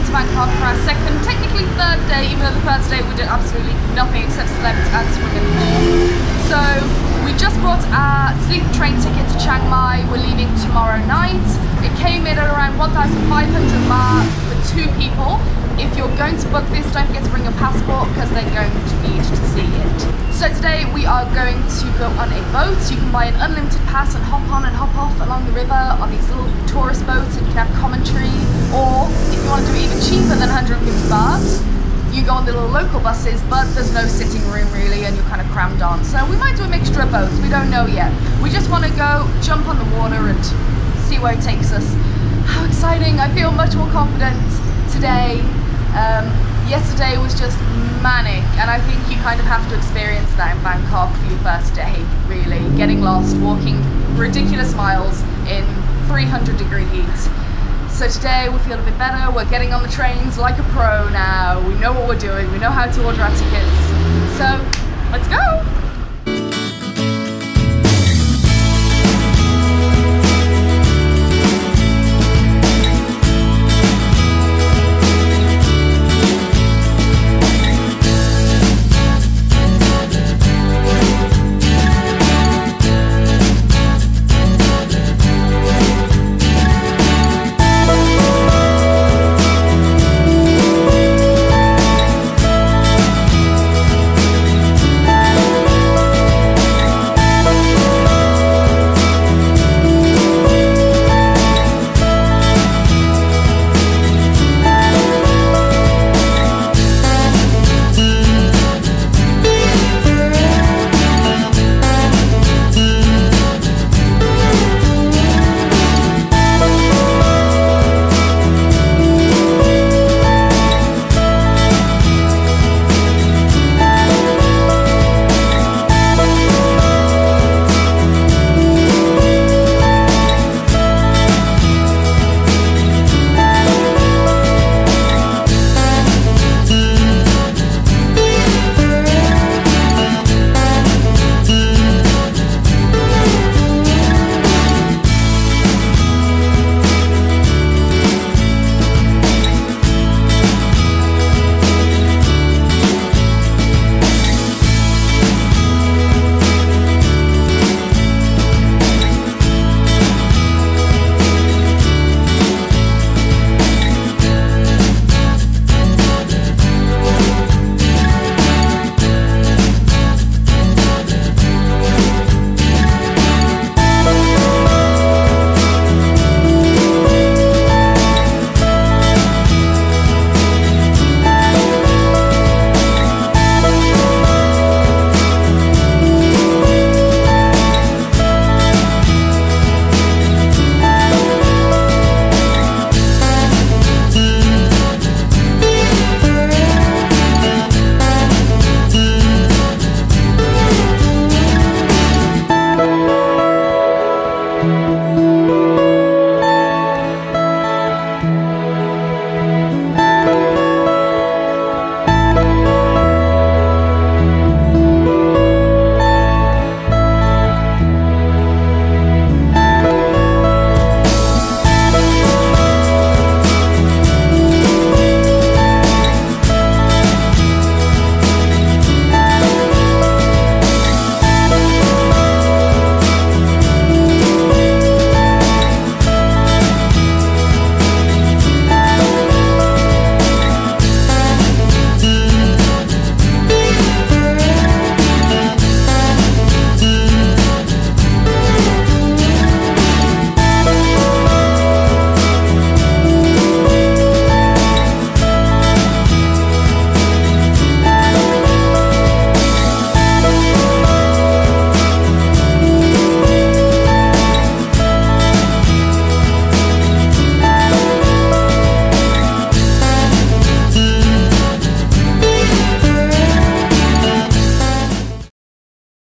into Bangkok for our second, technically third day, even though the first day we did absolutely nothing except slept and swim in the pool. So we just bought our sleep train ticket to Chiang Mai. We're leaving tomorrow night. It came in at around 1,500 baht for two people. If you're going to book this, don't forget to bring your passport because they're going to need to see it. So today we are going to go on a boat. You can buy an unlimited pass and hop on and hop off along the river on these little tourist boats, and you can have commentary. Or if you want to do it even cheaper than 150 baht, you go on the little local buses, but there's no sitting room really and you're kind of crammed on. So we might do a mixture of both, we don't know yet. We just want to go jump on the water and see where it takes us. How exciting! I feel much more confident today. Yesterday was just manic, and I think you kind of have to experience that in Bangkok for your first day, really. Getting lost, walking ridiculous miles in 300-degree heat. So today we feel a bit better. We're getting on the trains like a pro now. We know what we're doing, we know how to order our tickets. So let's go!